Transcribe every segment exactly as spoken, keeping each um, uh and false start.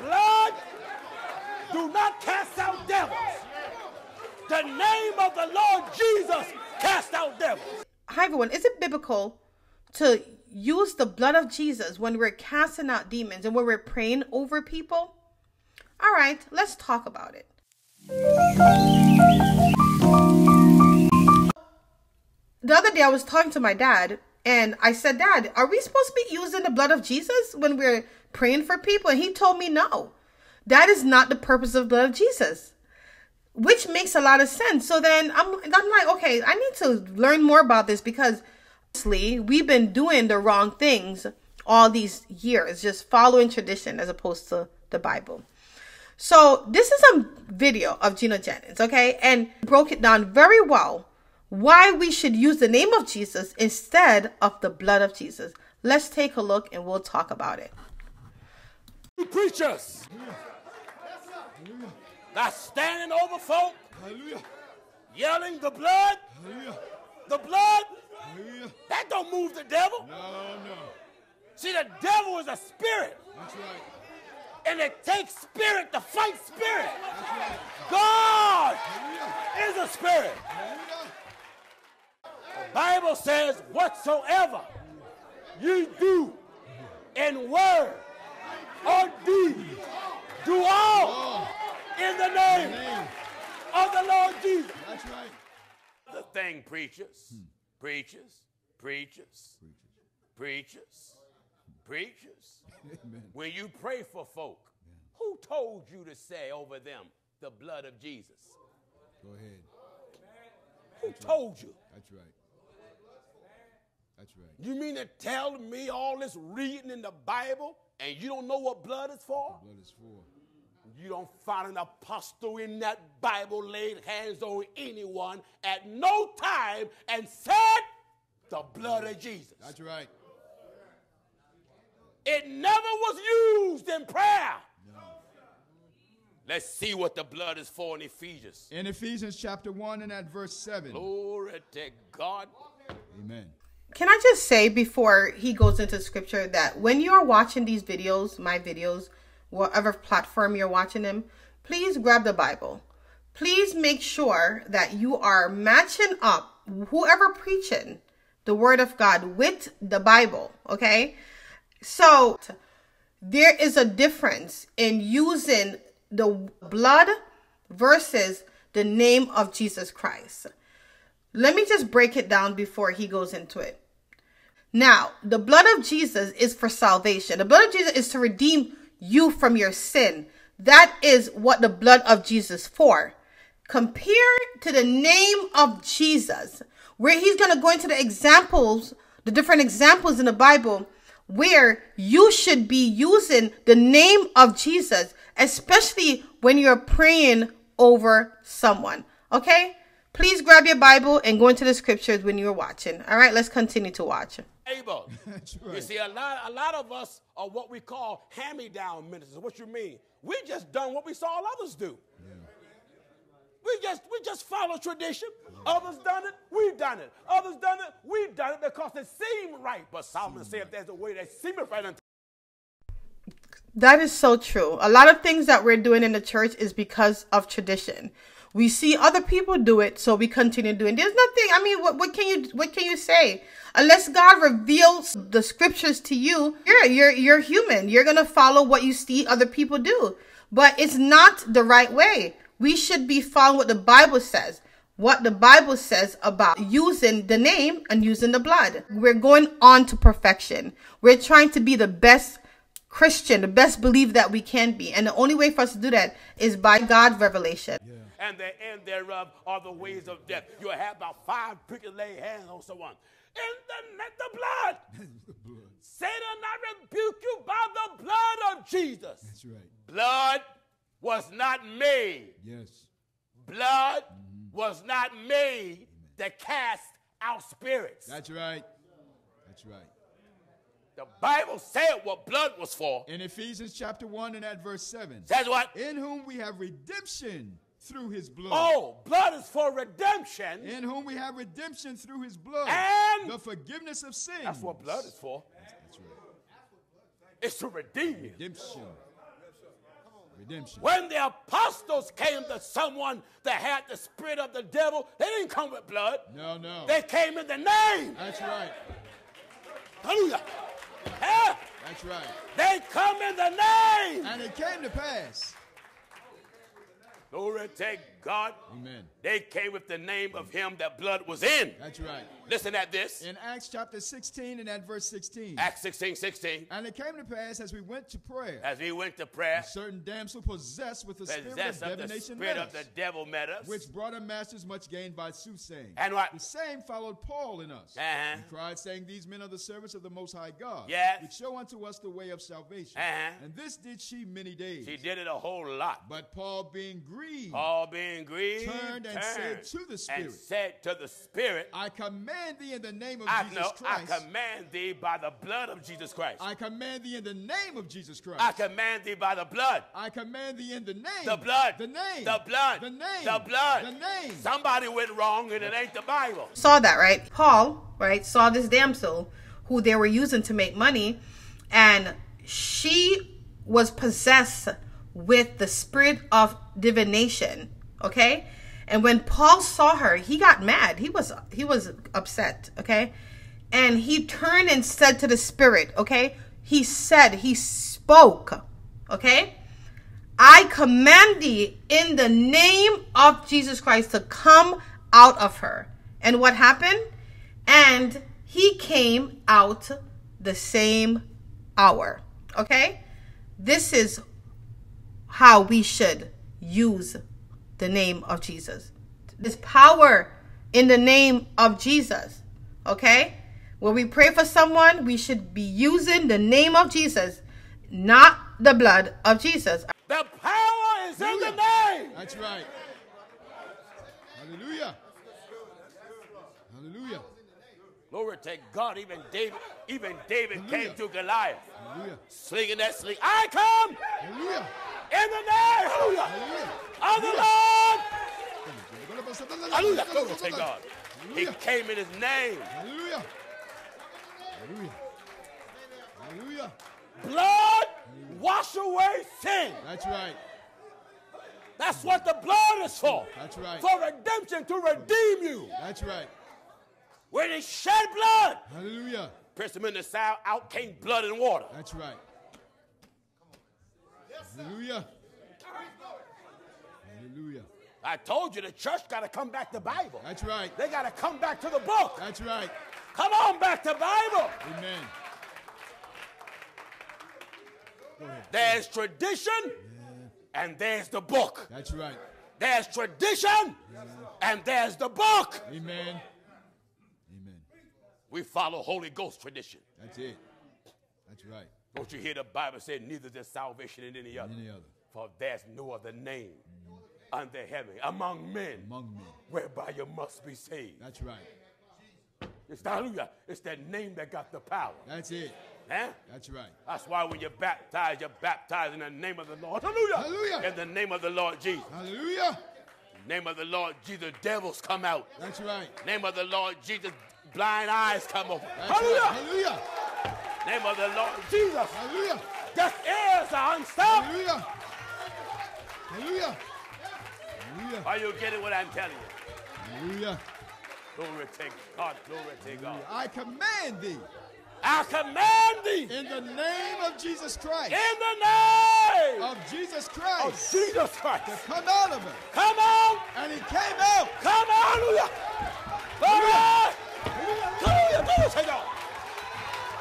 blood do not cast out devils. The name of the Lord Jesus cast out devils. Hi everyone, is it biblical to use the blood of Jesus when we're casting out demons and when we're praying over people? All right, let's talk about it. The other day I was talking to my dad and I said, Dad, are we supposed to be using the blood of Jesus when we're praying for people? And he told me no. That is not the purpose of the blood of Jesus, which makes a lot of sense. So then I'm, I'm like, okay, I need to learn more about this because honestly, we've been doing the wrong things all these years, just following tradition as opposed to the Bible. So this is a video of Gino Jennings, okay, and broke it down very well why we should use the name of Jesus instead of the blood of Jesus. Let's take a look and we'll talk about it. You preachers that's standing over folk, hallelujah, yelling the blood, hallelujah, the blood, hallelujah, that don't move the devil. No, no. See, the devil is a spirit. That's right. And it takes spirit to fight spirit. God is a spirit. The Bible says, whatsoever you do in word or deed, do all in the name of the Lord Jesus. That's right. The thing, preachers, preachers, preachers, preachers. Preachers, amen. When you pray for folk, amen, who told you to say over them the blood of Jesus? Go ahead. Who That's told right. you? That's right. That's right. You mean to tell me all this reading in the Bible and you don't know what blood is for? What blood is for. You don't find an apostle in that Bible laid hands on anyone at no time and said the blood of Jesus. That's right. It never was used in prayer. No. Let's see what the blood is for in Ephesians. In Ephesians chapter one and at verse seven. Glory to God. Amen. Can I just say before he goes into scripture that when you are watching these videos, my videos, whatever platform you're watching them, please grab the Bible. Please make sure that you are matching up whoever preaching the word of God with the Bible, okay? So there is a difference in using the blood versus the name of Jesus Christ. Let me just break it down before he goes into it. Now, the blood of Jesus is for salvation. The blood of Jesus is to redeem you from your sin. That is what the blood of Jesus is for. Compared to the name of Jesus, where he's going to go into the examples, the different examples in the Bible, where you should be using the name of Jesus, especially when you're praying over someone, okay? Please grab your Bible and go into the scriptures when you're watching. All right, let's continue to watch. Abel. That's right. You see, a lot, a lot of us are what we call hand-me-down ministers. What you mean? We just done what we saw all others do. Yeah. We just, we just follow tradition. Others done it, we've done it. Others done it, we've done it because it seemed right. But Solomon said there's a way that seemed right unto. That is so true. A lot of things that we're doing in the church is because of tradition. We see other people do it, so we continue doing. There's nothing. I mean, what, what can you what can you say? Unless God reveals the scriptures to you, you're you're you're human. You're gonna follow what you see other people do, but it's not the right way. We should be following what the Bible says, what the Bible says about using the name and using the blood. We're going on to perfection. We're trying to be the best Christian, the best believer that we can be. And the only way for us to do that is by God's revelation. Yeah. And the end thereof are the ways of death. You'll have about five preachers lay hands on someone. In the, the blood. blood. Satan, I rebuke you by the blood of Jesus. That's right. Blood was not made. Yes. Blood mm-hmm. was not made to cast out spirits. That's right. That's right. The Bible said what blood was for. In Ephesians chapter one and at verse seven. Says what? In whom we have redemption through his blood. Oh, blood is for redemption. In whom we have redemption through his blood. And the forgiveness of sins. That's what blood is for. That's, that's right. It's to redeem you. Redemption. redemption. When the apostles came to someone that had the spirit of the devil, they didn't come with blood. No, no. They came in the name. That's right. Hallelujah. Yeah. That's right. They come in the name. And it came to pass. Glory to God. Amen. They came with the name of him that blood was in. That's right. Listen at this. In Acts chapter sixteen and at verse sixteen. Acts sixteen, sixteen. And it came to pass as we went to prayer. As we went to prayer. A certain damsel possessed with the spirit of divination met us. Possessed of the spirit of the devil met us. Which brought her masters much gain by soothsaying. And what? The same followed Paul and us. Uh-huh. And cried, saying, these men are the servants of the Most High God. Yes. Which show unto us the way of salvation. Uh-huh. And this did she many days. She did it a whole lot. But Paul being grieved. Paul being grieved. Turned and said to the Spirit. And said to the Spirit, I command thee in the name of I, Jesus no, Christ. I command thee by the blood of Jesus Christ. I command thee in the name of Jesus Christ. I command thee by the blood. I command thee in the name. The blood. The name. The blood. The name. The blood. The name. Somebody went wrong and it ain't the Bible. Saw that, right? Paul, right, saw this damsel who they were using to make money, and she was possessed with the spirit of divination. Okay, and when Paul saw her, he got mad. He was he was upset. Okay, and he turned and said to the spirit. Okay, he said he spoke. Okay, I command thee in the name of Jesus Christ to come out of her. And what happened? And he came out the same hour. Okay, this is how we should use the name of Jesus. This power in the name of Jesus. Okay? When we pray for someone, we should be using the name of Jesus, not the blood of Jesus. The power is Hallelujah. In the name. That's right. Hallelujah. Hallelujah. Glory to God. Even David, even David Hallelujah. Came to Goliath. Hallelujah. Slinging that sling. I come. Hallelujah. In the name Hallelujah. Hallelujah. of the Lord. Hallelujah. Glory to God. Hallelujah. He came in his name. Hallelujah. Hallelujah. Hallelujah. Blood Hallelujah. Wash away sin. That's right. That's what the blood is for. That's right. For redemption, to redeem you. That's right. When he shed blood. Hallelujah. Press him in the side, out came blood and water. That's right. Hallelujah. Hallelujah. I told you the church got to come back to the Bible. That's right. They got to come back to the book. That's right. Come on back to the Bible. Amen. There's tradition yeah. and there's the book. That's right. There's tradition yeah. and there's the book. Amen. Amen. We follow Holy Ghost tradition. That's it. That's right. Don't you hear the Bible say, neither there's salvation in any other, any other. For there's no other name mm. under heaven, among men, among men, whereby you must be saved. That's right. It's hallelujah. It's that name that got the power. That's it. Eh? That's right. That's why when you're baptized, you're baptized in the name of the Lord. Hallelujah. Hallelujah. In the name of the Lord Jesus. Hallelujah. In the name of the Lord Jesus, devils come out. That's right. In the name of the Lord Jesus, blind eyes come open. Hallelujah. Right. Hallelujah. Name of the Lord Jesus. Hallelujah. Deaf ears are unstopped. Hallelujah. Hallelujah. Hallelujah. Are you getting what I'm telling you? Hallelujah. Glory to God. Glory to God. I command thee. I command thee. In the name of Jesus Christ. In the name of Jesus Christ. Of Jesus Christ. To come out of it. Come out. And he came out. Come out. Hallelujah. Glory. Hallelujah. Glory to God.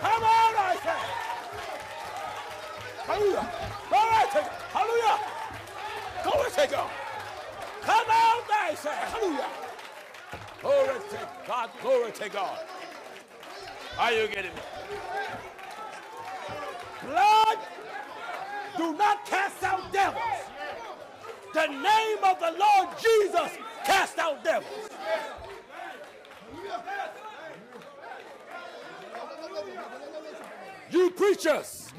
Come on, I say. Hallelujah. Glory to God. Hallelujah. Glory to God. Come on, I say. Hallelujah. Glory to God. Glory to God. Are you getting me? Blood do not cast out devils. The name of the Lord Jesus cast out devils. You preachers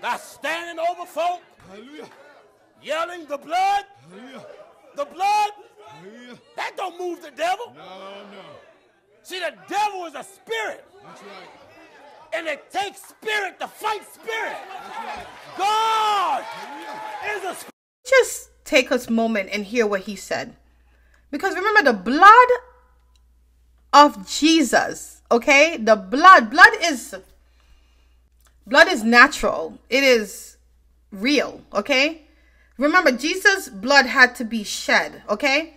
that's standing over folk, Hallelujah. Yelling the blood, Hallelujah. The blood, Hallelujah. That don't move the devil. No, no. See, the devil is a spirit. That's right. And it takes spirit to fight spirit. That's right. God just take a moment and hear what he said. Because remember, the blood of Jesus, okay? The blood, blood is, blood is natural. It is real, okay? Remember, Jesus' blood had to be shed, okay?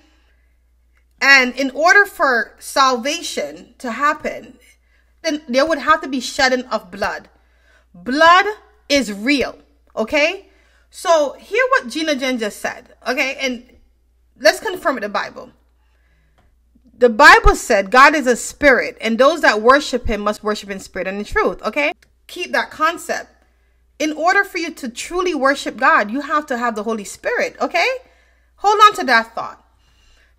And in order for salvation to happen, then there would have to be shedding of blood. Blood is real, okay? So hear what Gino Jennings just said, okay? And let's confirm it, the Bible. The Bible said God is a spirit, and those that worship him must worship in spirit and in truth, okay? Keep that concept. In order for you to truly worship God, you have to have the Holy Spirit, okay? Hold on to that thought.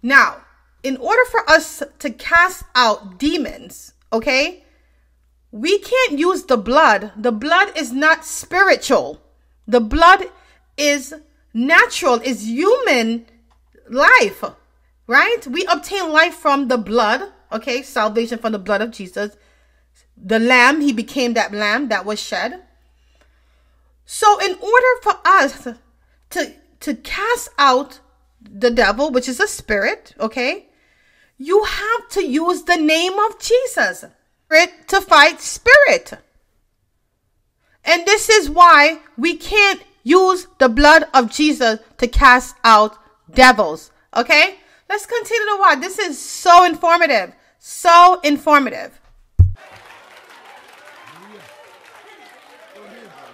Now, in order for us to cast out demons, okay, we can't use the blood. The blood is not spiritual. The blood is natural, is human life, right? We obtain life from the blood, okay? Salvation from the blood of Jesus. The lamb, he became that lamb that was shed. So in order for us to, to cast out the devil, which is a spirit, okay, you have to use the name of Jesus to fight spirit. And this is why we can't use the blood of Jesus to cast out devils, okay? Let's continue to watch. This is so informative, so informative.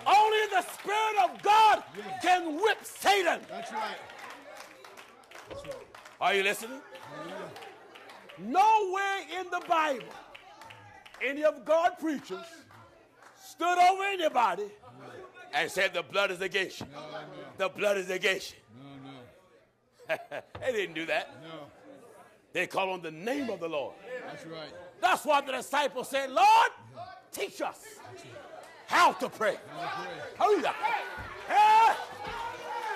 Only the Spirit of God yes. can whip Satan. That's right. That's right. Are you listening? Yeah. Nowhere in the Bible, any of God's preachers stood over anybody no. and said the blood is against you. No, no. The blood is against you. No, no. They didn't do that. No. They called on the name of the Lord. That's right. That's why the disciples said, Lord, yeah. teach us. How to pray. How to pray. Hallelujah. Yeah.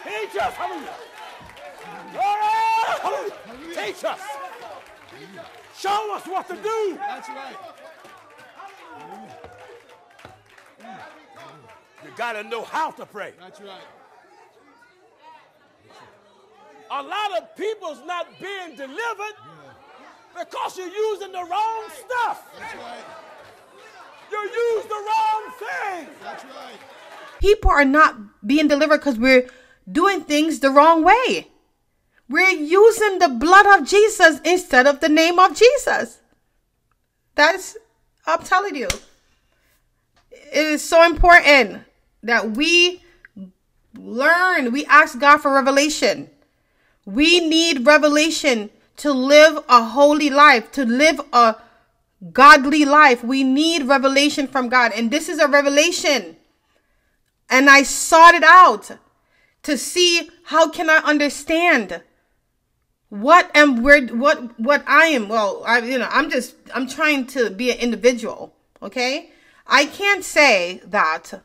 Teach us. Hallelujah. Hallelujah. Hallelujah. Teach us. Hallelujah. Show us what to do. That's right. Hallelujah. You got to know how to pray. That's right. A lot of people's not being delivered yeah. because you're using the wrong stuff. That's right. You use the wrong thing. That's right. People are not being delivered because we're doing things the wrong way. We're using the blood of Jesus instead of the name of Jesus. That's, I'm telling you, it is so important that we learn. We ask God for revelation. We need revelation to live a holy life, to live a godly life. We need revelation from God, and this is a revelation. And I sought it out to see how can I understand what am where what what I am. Well, I you know I'm just I'm trying to be an individual. Okay, I can't say that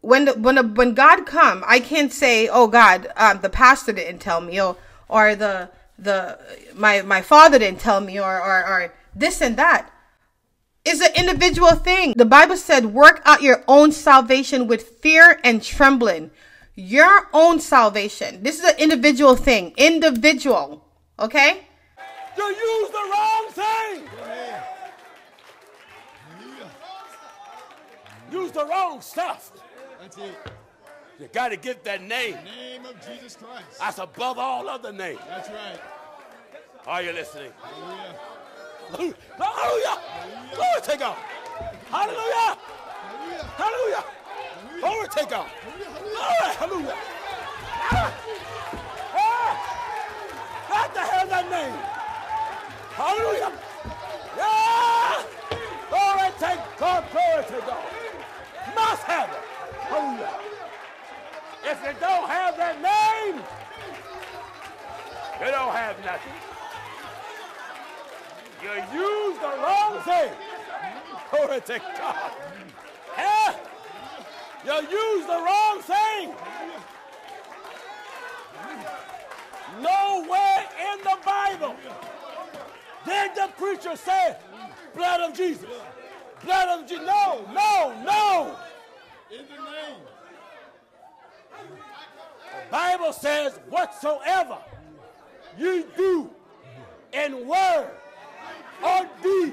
when the, when the, when God come, I can't say, oh God, um, the pastor didn't tell me, or or the the my my father didn't tell me, or or or. This and that is an individual thing. The Bible said, work out your own salvation with fear and trembling. Your own salvation. This is an individual thing. Individual. Okay? You use the wrong thing. Yeah. Yeah. Use the wrong stuff. That's it. You got to get that name. The name of Jesus Christ. That's above all other names. That's right. Are you listening? Yeah. Hallelujah. Hallelujah. Glory to God. Hallelujah. Hallelujah. Glory to God. Hallelujah. God the hell that name. Hallelujah. Yeah. Glory to God. Glory to God. Must have it. Hallelujah. If you don't have that name, you don't have nothing. You use the wrong thing. Glory to God. Yeah. You use the wrong thing. Nowhere in the Bible did the preacher say, blood of Jesus. Blood of Jesus. No, no, no. In the name. Bible says whatsoever you do in word or deed,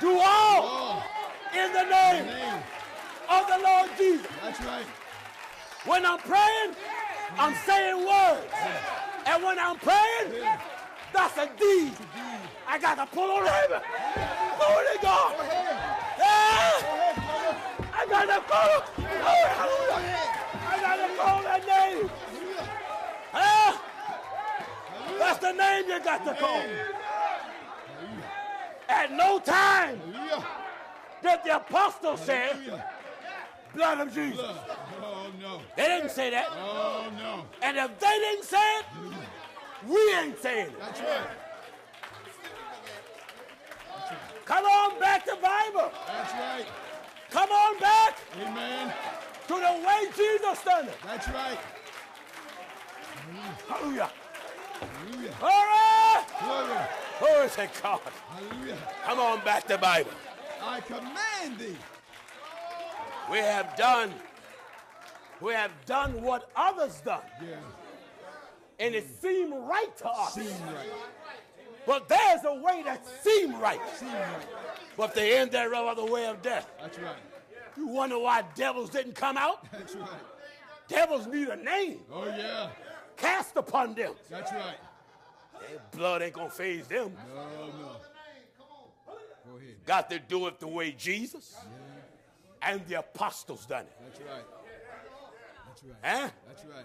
do all in the name of the Lord Jesus. That's right. When I'm praying, I'm saying words. And when I'm praying, that's a deed. I got to pull on him. Holy God. Yeah. I got to pull. Oh, hallelujah. I got to call that name. Huh? That's the name you got to call. At no time did the apostles say, blood of Jesus. Oh, no. They didn't say that. Oh, no. And if they didn't say it, we ain't saying it. That's right. Come on back to Bible. That's right. Come on back. Amen. To the way Jesus done it. That's right. Hallelujah. Hallelujah. All right. Glory. Glory to God. Hallelujah. Come on back to Bible. I command thee. We have done. We have done what others done. Yeah. And it seemed right to us. Seem right. But there's a way that seemed right. Seem right. But the end thereof are the way of death. That's right. You wonder why devils didn't come out? That's right. Devils need a name. Oh, yeah. Cast upon them. That's right. Their blood ain't going to phase them. No, no. Go ahead. Got to do it the way Jesus yeah. and the apostles done it. That's right. That's right. Huh? That's right.